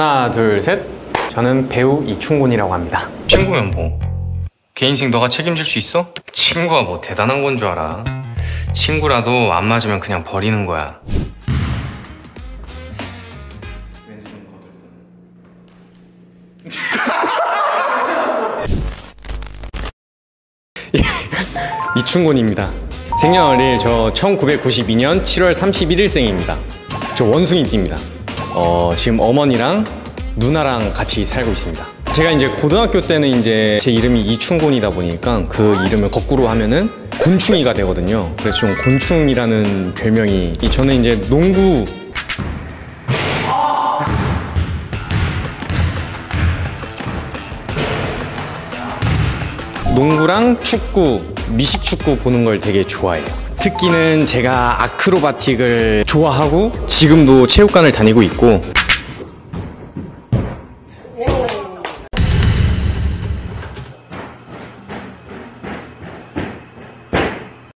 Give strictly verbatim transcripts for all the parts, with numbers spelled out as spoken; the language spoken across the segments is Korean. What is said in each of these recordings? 하나, 둘, 셋. 저는 배우 이충곤이라고 합니다. 친구면 뭐? 걔 인생 너가 책임질 수 있어? 친구가 뭐 대단한 건 줄 알아. 친구라도 안 맞으면 그냥 버리는 거야. 이충곤입니다. 생년월일 저 천구백구십이 년 칠월 삼십일 일생입니다. 저 원숭이띠입니다. 어, 지금 어머니랑 누나랑 같이 살고 있습니다. 제가 이제 고등학교 때는 이제 제 이름이 이충곤이다 보니까 그 이름을 거꾸로 하면은 곤충이가 되거든요. 그래서 좀 곤충이라는 별명이. 저는 이제 농구 농구랑 축구, 미식축구 보는 걸 되게 좋아해요. 특기는 제가 아크로바틱을 좋아하고 지금도 체육관을 다니고 있고.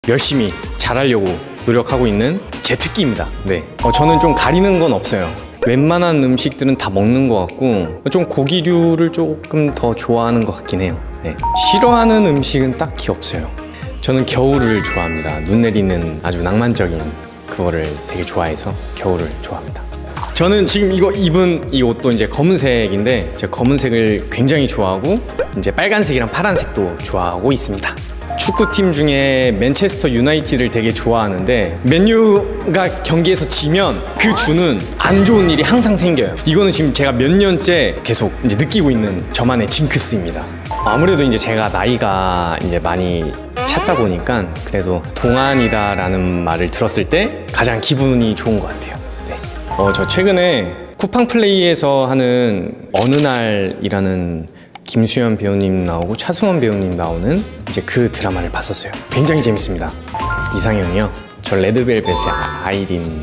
열심히 잘하려고 노력하고 있는 제 특기입니다. 네, 어, 저는 좀 가리는 건 없어요. 웬만한 음식들은 다 먹는 것 같고 좀 고기류를 조금 더 좋아하는 것 같긴 해요. 네. 싫어하는 음식은 딱히 없어요. 저는 겨울을 좋아합니다. 눈 내리는 아주 낭만적인 그거를 되게 좋아해서 겨울을 좋아합니다. 저는 지금 이거 입은 이 옷도 이제 검은색인데 제가 검은색을 굉장히 좋아하고 이제 빨간색이랑 파란색도 좋아하고 있습니다. 축구팀 중에 맨체스터 유나이티드를 되게 좋아하는데 맨유가 경기에서 지면 그 주는 안 좋은 일이 항상 생겨요. 이거는 지금 제가 몇 년째 계속 이제 느끼고 있는 저만의 징크스입니다. 아무래도 이제 제가 나이가 이제 많이 찼다 보니까 그래도 동안이다 라는 말을 들었을 때 가장 기분이 좋은 것 같아요. 네. 어, 저 최근에 쿠팡플레이에서 하는 어느 날이라는 김수현 배우님 나오고 차승원 배우님 나오는 이제 그 드라마를 봤었어요. 굉장히 재밌습니다. 이상형이요? 저 레드벨벳의 아이린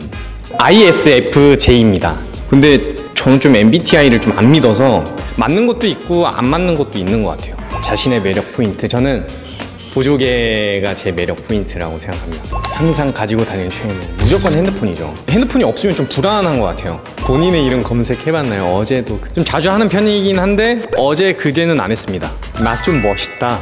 아이에스에프제이입니다. 근데 저는 좀 엠비티아이를 좀 안 믿어서 맞는 것도 있고 안 맞는 것도 있는 것 같아요. 자신의 매력 포인트, 저는 보조개가 제 매력 포인트라고 생각합니다. 항상 가지고 다니는 최애는 무조건 핸드폰이죠. 핸드폰이 없으면 좀 불안한 것 같아요. 본인의 이름 검색해봤나요? 어제도 좀 자주 하는 편이긴 한데 어제 그제는 안 했습니다. 나 좀 멋있다.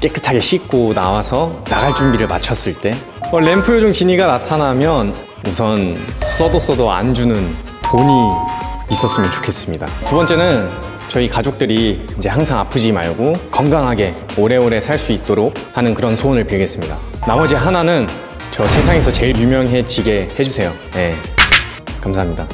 깨끗하게 씻고 나와서 나갈 준비를 마쳤을 때 어, 램프 요정 지니가 나타나면 우선 써도 써도 안 주는 돈이 있었으면 좋겠습니다. 두 번째는 저희 가족들이 이제 항상 아프지 말고 건강하게 오래오래 살 수 있도록 하는 그런 소원을 빌겠습니다. 나머지 하나는 저 세상에서 제일 유명해지게 해주세요. 네, 감사합니다.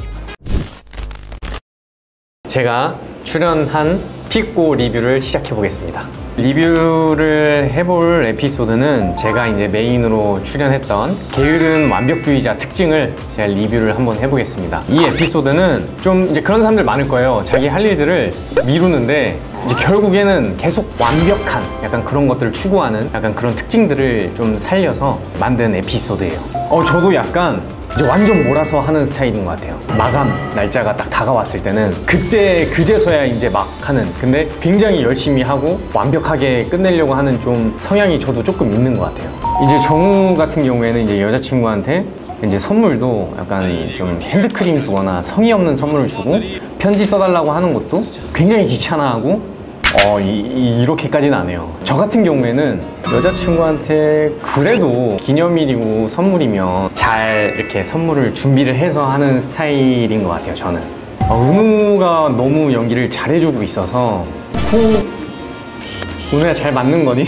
제가 출연한 픽고 리뷰를 시작해보겠습니다. 리뷰를 해볼 에피소드는 제가 이제 메인으로 출연했던 게으른 완벽주의자 특징을 제가 리뷰를 한번 해보겠습니다. 이 에피소드는 좀 이제 그런 사람들 많을 거예요. 자기 할 일들을 미루는데 이제 결국에는 계속 완벽한 약간 그런 것들을 추구하는 약간 그런 특징들을 좀 살려서 만든 에피소드예요. 어, 저도 약간 이제 완전 몰아서 하는 스타일인 것 같아요. 마감 날짜가 딱 다가왔을 때는 그때 그제서야 이제 막 하는, 근데 굉장히 열심히 하고 완벽하게 끝내려고 하는 좀 성향이 저도 조금 있는 것 같아요. 이제 정우 같은 경우에는 이제 여자친구한테 이제 선물도 약간 좀 핸드크림 주거나 성의 없는 선물을 주고 편지 써달라고 하는 것도 굉장히 귀찮아하고 어, 이, 이렇게까지는 안 해요. 저 같은 경우에는 여자친구한테 그래도 기념일이고 선물이면 잘 이렇게 선물을 준비를 해서 하는 스타일인 것 같아요, 저는. 어, 은우가 너무 연기를 잘해주고 있어서 호... 은우야 잘 맞는 거니?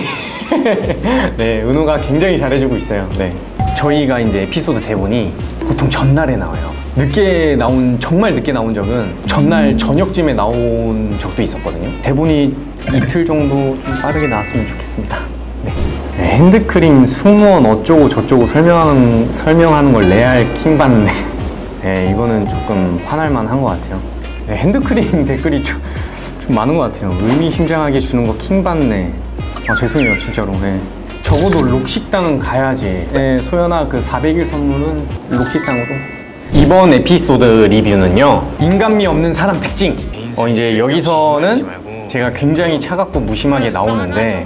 네, 은우가 굉장히 잘해주고 있어요. 네. 저희가 이제 에피소드 대본이 보통 전날에 나와요. 늦게 나온, 정말 늦게 나온 적은 전날 저녁쯤에 나온 적도 있었거든요. 대본이 이틀 정도 좀 빠르게 나왔으면 좋겠습니다. 네. 핸드크림 승무원 어쩌고 저쩌고 설명하는, 설명하는 걸 레알 킹받네. 네, 이거는 조금 화날만 한 것 같아요. 네, 핸드크림 댓글이 좀, 좀 많은 것 같아요. 의미심장하게 주는 거 킹받네. 아, 죄송해요, 진짜로. 네. 적어도 록식당은 가야지. 네, 소연아, 그 사백 일 선물은 록식당으로. 이번 에피소드 리뷰는요, 인간미 없는 사람 특징. 어, 이제 여기서는 제가 굉장히 차갑고 무심하게 나오는데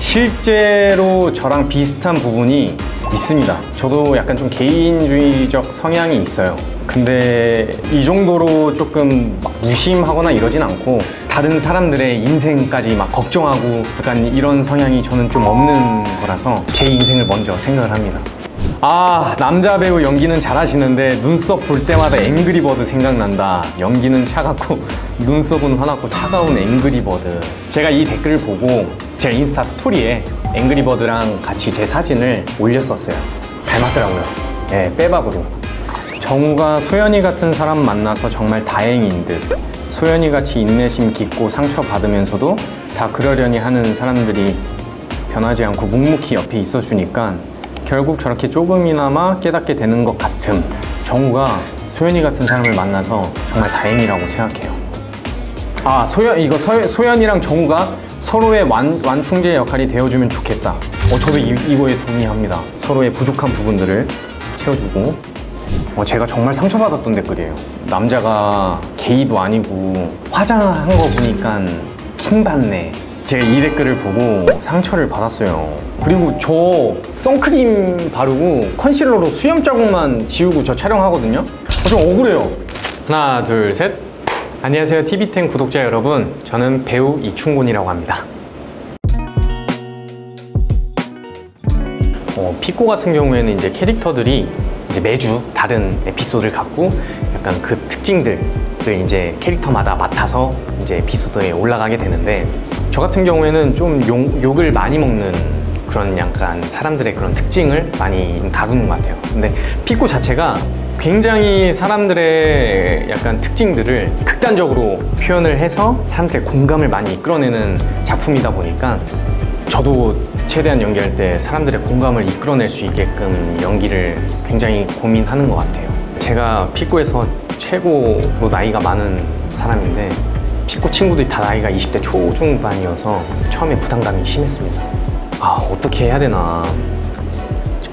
실제로 저랑 비슷한 부분이 있습니다. 저도 약간 좀 개인주의적 성향이 있어요. 근데 이 정도로 조금 막 무심하거나 이러진 않고 다른 사람들의 인생까지 막 걱정하고 약간 이런 성향이 저는 좀 없는 거라서 제 인생을 먼저 생각을 합니다. 아, 남자 배우 연기는 잘하시는데 눈썹 볼 때마다 앵그리버드 생각난다. 연기는 차갑고 눈썹은 화났고 차가운 앵그리버드. 제가 이 댓글을 보고 제 인스타 스토리에 앵그리버드랑 같이 제 사진을 올렸었어요. 닮았더라고요. 예, 빼박으로. 정우가 소연이 같은 사람 만나서 정말 다행인 듯. 소연이같이 인내심 깊고 상처받으면서도 다 그러려니 하는 사람들이 변하지 않고 묵묵히 옆에 있어주니까 결국 저렇게 조금이나마 깨닫게 되는 것 같음. 정우가 소연이 같은 사람을 만나서 정말 다행이라고 생각해요. 아, 소연, 이거 서, 소연이랑 정우가 서로의 완, 완충제 역할이 되어주면 좋겠다. 어, 저도 이, 이거에 동의합니다. 서로의 부족한 부분들을 채워주고. 어, 제가 정말 상처받았던 댓글이에요. 남자가 게이도 아니고 화장한 거 보니까 킹받네. 제가 이 댓글을 보고 상처를 받았어요. 그리고 저 선크림 바르고 컨실러로 수염 자국만 지우고 저 촬영하거든요. 어, 좀 억울해요. 하나, 둘, 셋. 안녕하세요, 티비텐 구독자 여러분. 저는 배우 이충곤이라고 합니다. 어, 픽고 같은 경우에는 이제 캐릭터들이 이제 매주 다른 에피소드를 갖고 약간 그 특징들을 이제 캐릭터마다 맡아서 이제 에피소드에 올라가게 되는데, 저 같은 경우에는 좀 욕, 욕을 많이 먹는 그런 약간 사람들의 그런 특징을 많이 다루는 것 같아요. 근데 픽고 자체가 굉장히 사람들의 약간 특징들을 극단적으로 표현을 해서 사람들의 공감을 많이 이끌어내는 작품이다 보니까 저도 최대한 연기할 때 사람들의 공감을 이끌어낼 수 있게끔 연기를 굉장히 고민하는 것 같아요. 제가 픽고에서 최고로 나이가 많은 사람인데 픽고 친구들이 다 나이가 이십 대 초중반이어서 처음에 부담감이 심했습니다. 아, 어떻게 해야 되나,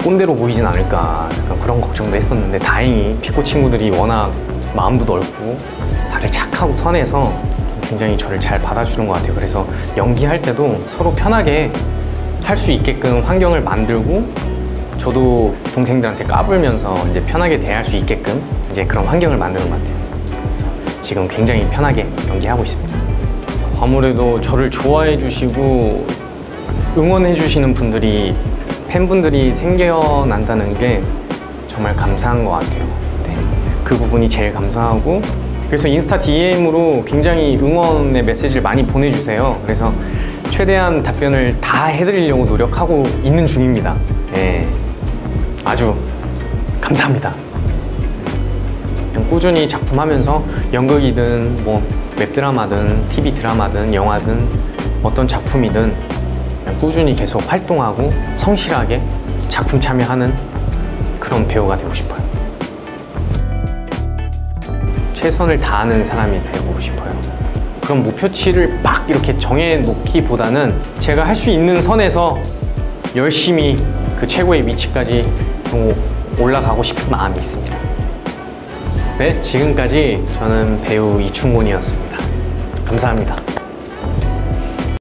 꼰대로 보이진 않을까, 약간 그런 걱정도 했었는데 다행히 픽고 친구들이 워낙 마음도 넓고 다들 착하고 선해서 굉장히 저를 잘 받아주는 것 같아요. 그래서 연기할 때도 서로 편하게 할 수 있게끔 환경을 만들고, 저도 동생들한테 까불면서 이제 편하게 대할 수 있게끔 이제 그런 환경을 만드는 것 같아요. 그래서 지금 굉장히 편하게 연기하고 있습니다. 아무래도 저를 좋아해 주시고 응원해 주시는 분들이, 팬분들이 생겨난다는 게 정말 감사한 것 같아요. 네. 그 부분이 제일 감사하고, 그래서 인스타 디엠으로 굉장히 응원의 메시지를 많이 보내주세요. 그래서 최대한 답변을 다 해드리려고 노력하고 있는 중입니다. 네. 아주 감사합니다. 그냥 꾸준히 작품하면서 연극이든 뭐 웹드라마든 티비 드라마든 영화든 어떤 작품이든 꾸준히 계속 활동하고 성실하게 작품 참여하는 그런 배우가 되고 싶어요. 최선을 다하는 사람이 되고 싶어요. 그런 목표치를 막 이렇게 정해놓기보다는 제가 할 수 있는 선에서 열심히 그 최고의 위치까지 올라가고 싶은 마음이 있습니다. 네, 지금까지 저는 배우 이충곤이었습니다. 감사합니다.